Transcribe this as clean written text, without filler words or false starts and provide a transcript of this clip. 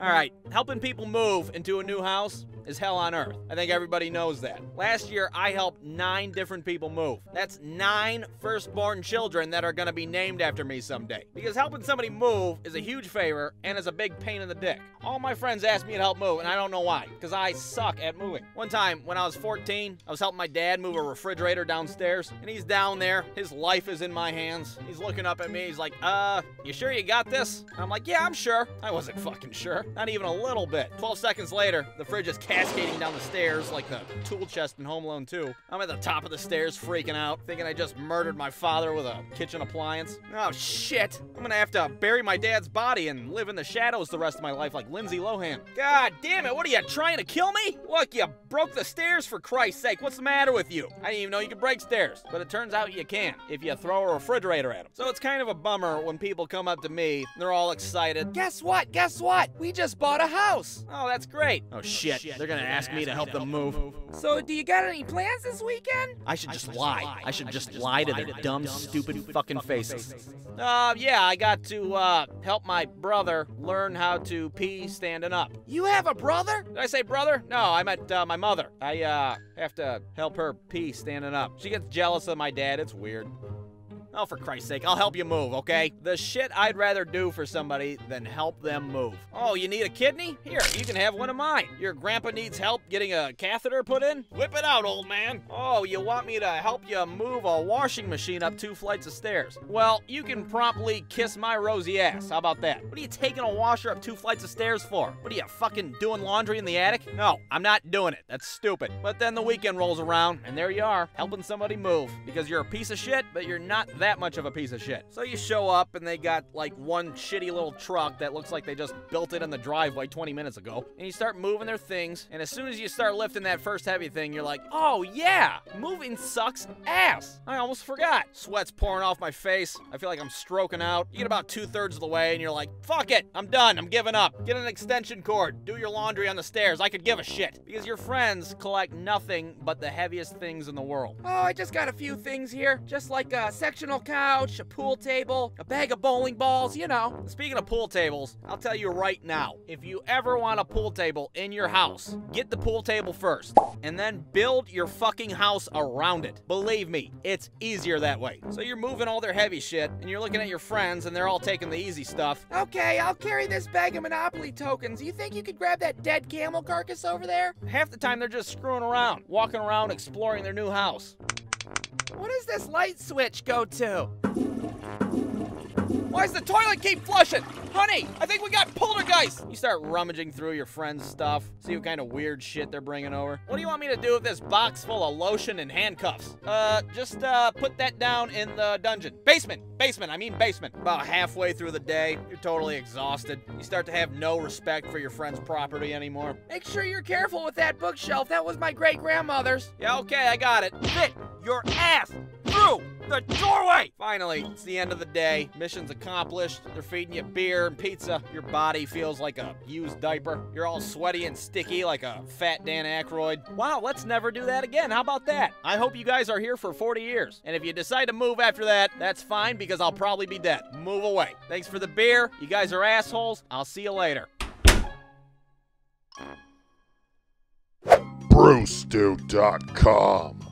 All right, helping people move into a new house is hell on earth. I think everybody knows that. Last year, I helped 9 different people move. That's 9 firstborn children that are gonna be named after me someday. Because helping somebody move is a huge favor and is a big pain in the dick. All my friends asked me to help move, and I don't know why, because I suck at moving. One time, when I was 14, I was helping my dad move a refrigerator downstairs, and he's down there, his life is in my hands. He's looking up at me, he's like, you sure you got this? And I'm like, yeah, I'm sure. I wasn't fucking sure. Not even a little bit. 12 seconds later, the fridge is cascading down the stairs like the tool chest in Home Alone 2. I'm at the top of the stairs freaking out, thinking I just murdered my father with a kitchen appliance. Oh shit, I'm gonna have to bury my dad's body and live in the shadows the rest of my life like Lindsay Lohan. God damn it, what are you, trying to kill me? Look, you broke the stairs for Christ's sake, what's the matter with you? I didn't even know you could break stairs, but it turns out you can if you throw a refrigerator at them. So it's kind of a bummer when people come up to me, they're all excited. Guess what, guess what? We just bought a house. Oh, that's great. Oh shit, they're gonna ask me to help them move. So do you got any plans this weekend? I should just lie to their dumb, stupid fucking faces. Yeah, I got to help my brother learn how to pee standing up. You have a brother? Did I say brother? No, I meant my mother. I have to help her pee standing up. She gets jealous of my dad, it's weird. Oh, for Christ's sake, I'll help you move, okay? The shit I'd rather do for somebody than help them move. Oh, you need a kidney? Here, you can have one of mine. Your grandpa needs help getting a catheter put in? Whip it out, old man. Oh, you want me to help you move a washing machine up 2 flights of stairs? Well, you can promptly kiss my rosy ass. How about that? What are you taking a washer up 2 flights of stairs for? What are you, fucking doing laundry in the attic? No, I'm not doing it. That's stupid. But then the weekend rolls around, and there you are, helping somebody move. Because you're a piece of shit, but you're not that much of a piece of shit. So you show up and they got like one shitty little truck that looks like they just built it in the driveway 20 minutes ago, and you start moving their things, and as soon as you start lifting that first heavy thing, you're like, oh yeah, moving sucks ass. I almost forgot. Sweat's pouring off my face. I feel like I'm stroking out. You get about 2/3 of the way and you're like, fuck it, I'm done, I'm giving up. Get an extension cord, do your laundry on the stairs, I could give a shit. Because your friends collect nothing but the heaviest things in the world. Oh, I just got a few things here, just like a section couch, a pool table, a bag of bowling balls, you know. Speaking of pool tables, I'll tell you right now, if you ever want a pool table in your house, get the pool table first, and then build your fucking house around it. Believe me, it's easier that way. So you're moving all their heavy shit, and you're looking at your friends, and they're all taking the easy stuff. Okay, I'll carry this bag of Monopoly tokens. You think you could grab that dead camel carcass over there? Half the time, they're just screwing around, walking around, exploring their new house. What does this light switch go to? Why does the toilet keep flushing? Honey, I think we got poltergeist! You start rummaging through your friend's stuff, see what kind of weird shit they're bringing over. What do you want me to do with this box full of lotion and handcuffs? Just put that down in the dungeon. Basement! Basement, I mean basement. About halfway through the day, you're totally exhausted. You start to have no respect for your friend's property anymore. Make sure you're careful with that bookshelf. That was my great-grandmother's. Yeah, okay, I got it. Fit your ass through the doorway! Finally, it's the end of the day. Mission's accomplished. They're feeding you beer and pizza. Your body feels like a used diaper. You're all sweaty and sticky like a fat Dan Aykroyd. Wow, let's never do that again. How about that? I hope you guys are here for 40 years. And if you decide to move after that, that's fine because I'll probably be dead. Move away. Thanks for the beer. You guys are assholes. I'll see you later. Brewstew.com